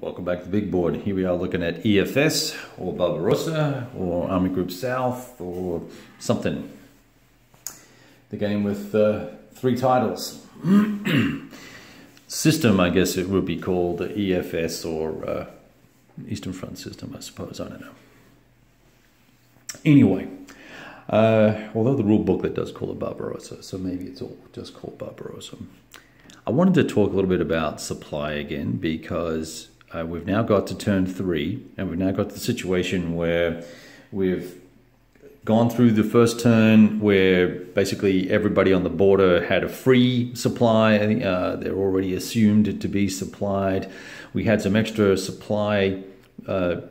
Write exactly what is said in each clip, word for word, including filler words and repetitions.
Welcome back to the big board. Here we are looking at E F S or Barbarossa or Army Group South or something. The game with uh, three titles. System, I guess it would be called E F S or uh, Eastern Front System, I suppose. I don't know. Anyway, uh, although the rule booklet does call it Barbarossa, so maybe it's all just called Barbarossa. I wanted to talk a little bit about supply again because uh, we've now got to turn three, and we've now got the situation where we've gone through the first turn where basically everybody on the border had a free supply. Uh, they're already assumed to be supplied. We had some extra supply uh,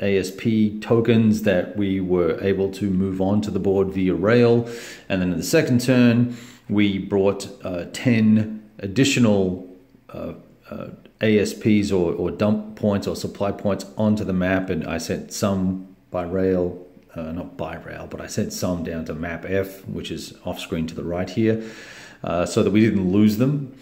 A S P tokens that we were able to move on to the board via rail. And then in the second turn, we brought uh, ten additional uh, uh, A S Ps or, or dump points or supply points onto the map. And I sent some by rail. Uh, not by rail, but I sent some down to map F, which is off screen to the right here, uh, so that we didn't lose them.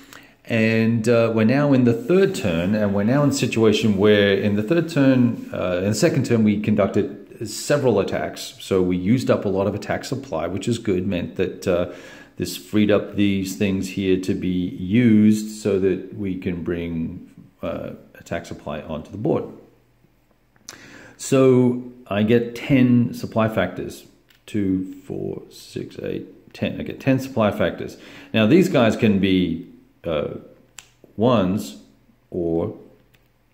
And uh, we're now in the third turn, and we're now in a situation where in the third turn, uh, in the second turn, we conducted several attacks. So we used up a lot of attack supply, which is good, meant that uh, this freed up these things here to be used so that we can bring uh, attack supply onto the board. So I get ten supply factors, two, four, six, eight, ten. I get ten supply factors. Now these guys can be uh, ones or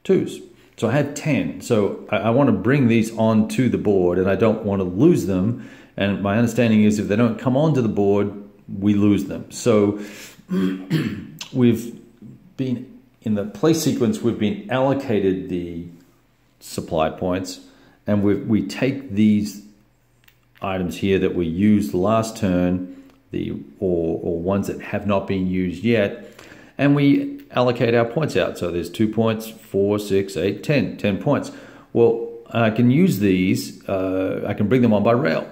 twos. So I had ten. So I, I want to bring these onto the board, and I don't want to lose them. And my understanding is if they don't come onto the board, we lose them. So we've been, in the play sequence, we've been allocated the supply points. And we, we take these items here that we used last turn, the or, or ones that have not been used yet, and we allocate our points out. So there's two points, four, six, eight, ten, ten points. Well, I can use these, uh, I can bring them on by rail.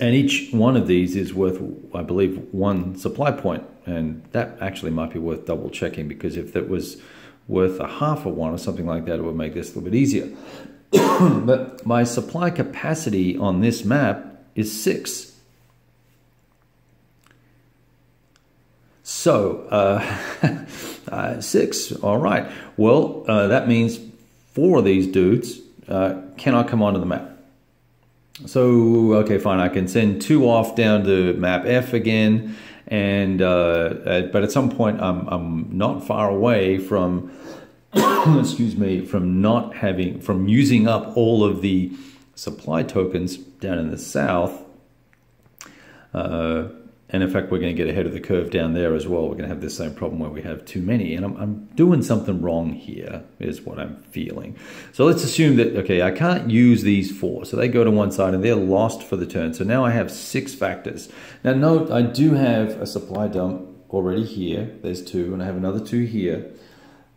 And each one of these is worth, I believe, one supply point. And that actually might be worth double checking, because if that was worth a half of one or something like that, it would make this a little bit easier. But my supply capacity on this map is six. So, uh, uh, six, all right. Well, uh, that means four of these dudes uh, cannot come onto the map. So, okay, fine, I can send two off down to map F again, and uh, uh, but at some point I'm, I'm not far away from excuse me, from not having, from using up all of the supply tokens down in the south. Uh, and in fact, we're going to get ahead of the curve down there as well. We're going to have the same problem where we have too many. And I'm, I'm doing something wrong here, is what I'm feeling. So let's assume that, okay, I can't use these four. So they go to one side and they're lost for the turn. So now I have six factors. Now note, I do have a supply dump already here. There's two, and I have another two here.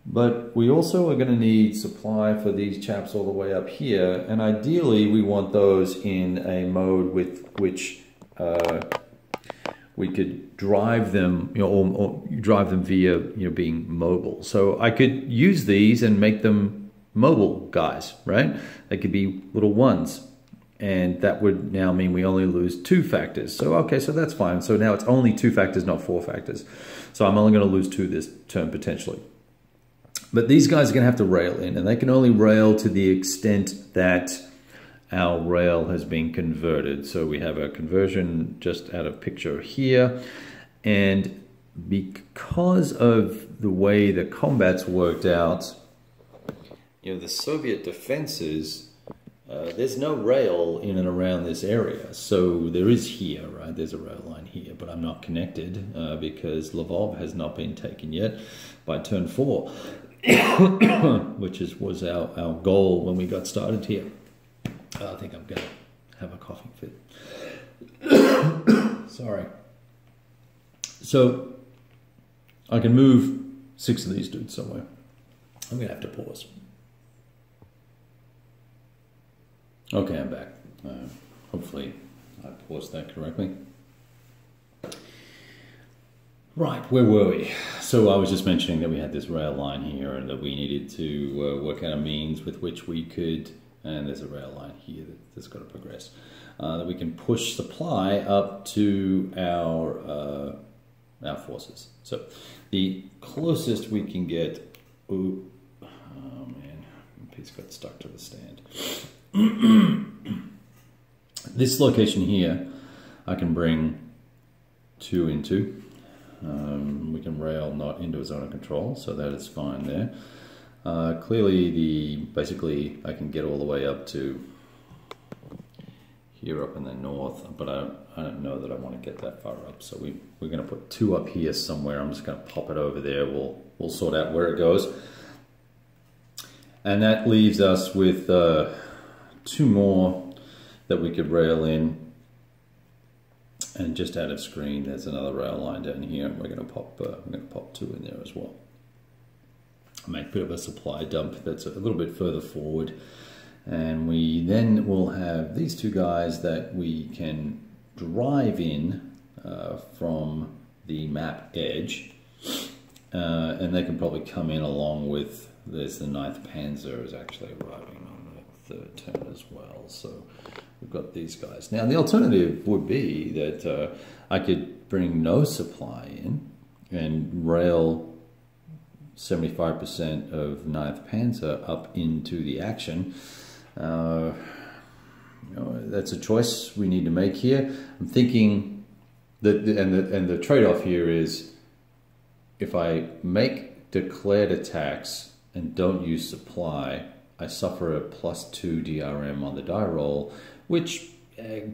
But we also are going to need supply for these chaps all the way up here, and ideally we want those in a mode with which uh, we could drive them, you know, or, or drive them via, you know, being mobile. So I could use these and make them mobile guys, right? They could be little ones, and that would now mean we only lose two factors. So okay, so that's fine. So now it's only two factors, not four factors. So I'm only going to lose two this turn potentially. But these guys are going to have to rail in, and they can only rail to the extent that our rail has been converted. So we have a conversion just out of picture here. And because of the way the combat's worked out, you know, the Soviet defenses, uh, there's no rail in and around this area. So there is here, right? There's a rail line here, but I'm not connected uh, because Lvov has not been taken yet by turn four. which is was our, our goal when we got started here. I think I'm going to have a coughing fit. Sorry. So I can move six of these dudes somewhere. I'm going to have to pause. Okay, I'm back. Uh, hopefully I paused that correctly. Right, where were we? So I was just mentioning that we had this rail line here and that we needed to uh, work out a means with which we could, and there's a rail line here that's got to progress, uh, that we can push supply up to our, uh, our forces. So the closest we can get, ooh, oh man, my piece got stuck to the stand. This location here, I can bring two into. Um, we can rail not into a zone of control, so that is fine there. Uh, clearly, the basically I can get all the way up to here up in the north, but I, I don't know that I want to get that far up. So we we're going to put two up here somewhere. I'm just going to pop it over there. We'll we'll sort out where it goes, and that leaves us with uh, two more that we could rail in. And just out of screen, there's another rail line down here, and we're going to pop, uh, we're going to pop two in there as well. Make a bit of a supply dump that's a little bit further forward, and we then will have these two guys that we can drive in uh, from the map edge, uh, and they can probably come in along with. There's the Ninth Panzer is actually arriving on the third turn as well, so. We've got these guys. Now, the alternative would be that uh, I could bring no supply in and rail seventy-five percent of Ninth Panzer up into the action. Uh, you know, that's a choice we need to make here. I'm thinking that, the, and the, and the trade-off here is if I make declared attacks and don't use supply, I suffer a plus two D R M on the die roll, which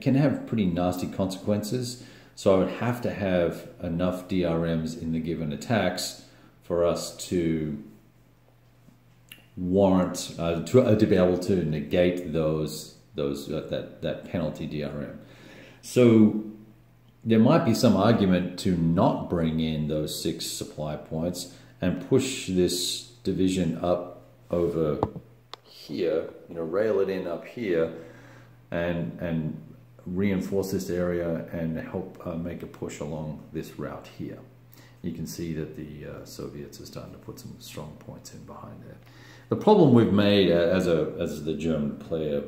can have pretty nasty consequences. So I would have to have enough D R Ms in the given attacks for us to warrant uh, to, uh, to be able to negate those those uh, that that penalty D R M. So there might be some argument to not bring in those six supply points and push this division up over here, you know, rail it in up here. And, and reinforce this area and help uh, make a push along this route here. You can see that the uh, Soviets are starting to put some strong points in behind there. The problem we've made uh, as, a, as the German player,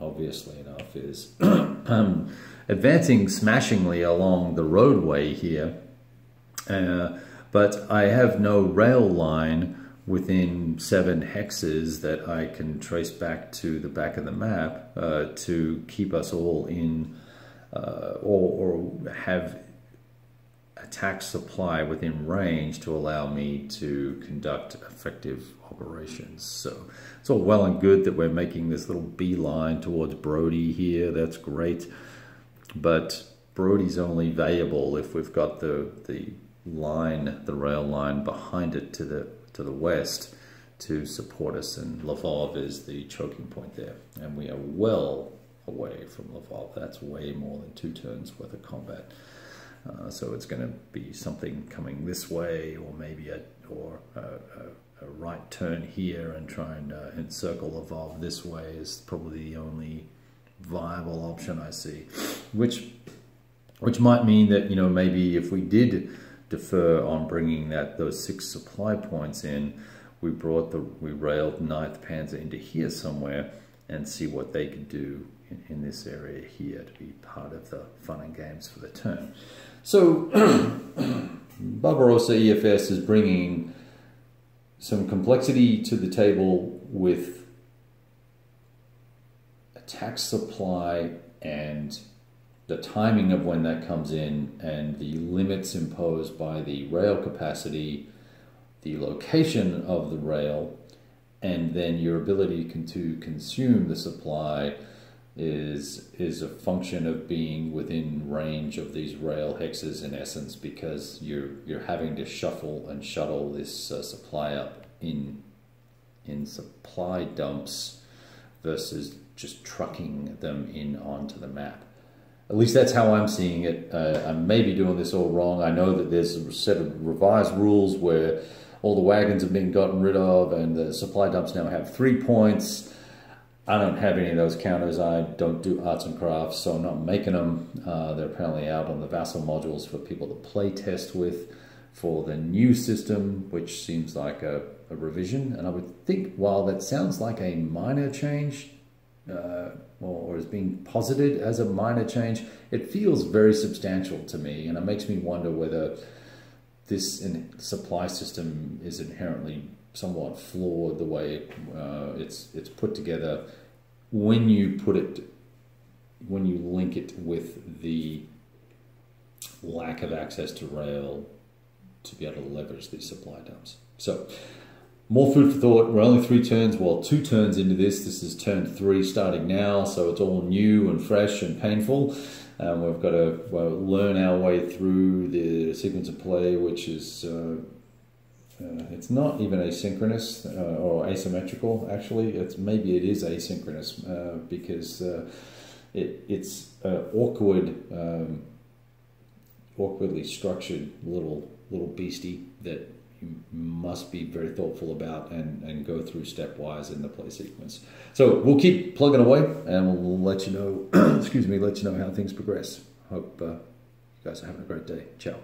obviously enough, is um, advancing smashingly along the roadway here, uh, but I have no rail line within seven hexes that I can trace back to the back of the map uh, to keep us all in uh, or, or have attack supply within range to allow me to conduct effective operations. So it's all well and good that we're making this little beeline towards Brody here. That's great. But Brody's only valuable if we've got the, the line, the rail line behind it to the to the west to support us, and Lvov is the choking point there, and we are well away from Lvov. That's way more than two turns worth of combat, uh, so it's going to be something coming this way, or maybe a or a, a, a right turn here and try and uh, encircle Lvov this way is probably the only viable option I see, which which might mean that, you know, maybe if we did defer on bringing that those six supply points in, we brought the we railed Ninth Panzer into here somewhere and see what they could do in, in this area here to be part of the fun and games for the turn. So Barbarossa E F S is bringing some complexity to the table with attack supply and the timing of when that comes in, and the limits imposed by the rail capacity, the location of the rail, and then your ability to consume the supply is, is a function of being within range of these rail hexes in essence, because you're, you're having to shuffle and shuttle this uh, supply up in, in supply dumps versus just trucking them in onto the map. At least that's how I'm seeing it. Uh, I may be doing this all wrong. I know that there's a set of revised rules where all the wagons have been gotten rid of and the supply dumps now have three points. I don't have any of those counters. I don't do arts and crafts, so I'm not making them. Uh, they're apparently out on the Vassal modules for people to play test with. for the new system, which seems like a, a revision. And I would think, while that sounds like a minor change, uh, or, or is being posited as a minor change, it feels very substantial to me, and it makes me wonder whether this in supply system is inherently somewhat flawed the way uh, it's it's put together when you put it when you link it with the lack of access to rail to be able to leverage these supply dumps. So, more food for thought. We're only three turns, well, two turns into this. This is turn three starting now, so it's all new and fresh and painful. Um, we've got to well, learn our way through the sequence of play, which is uh, Uh, it's not even asynchronous uh, or asymmetrical, actually. It's, maybe it is asynchronous uh, because uh, it, it's uh, awkward, um, awkwardly structured little little beastie that you must be very thoughtful about and, and go through stepwise in the play sequence. So we'll keep plugging away, and we'll let you know, excuse me, let you know how things progress. Hope uh, you guys are having a great day. Ciao.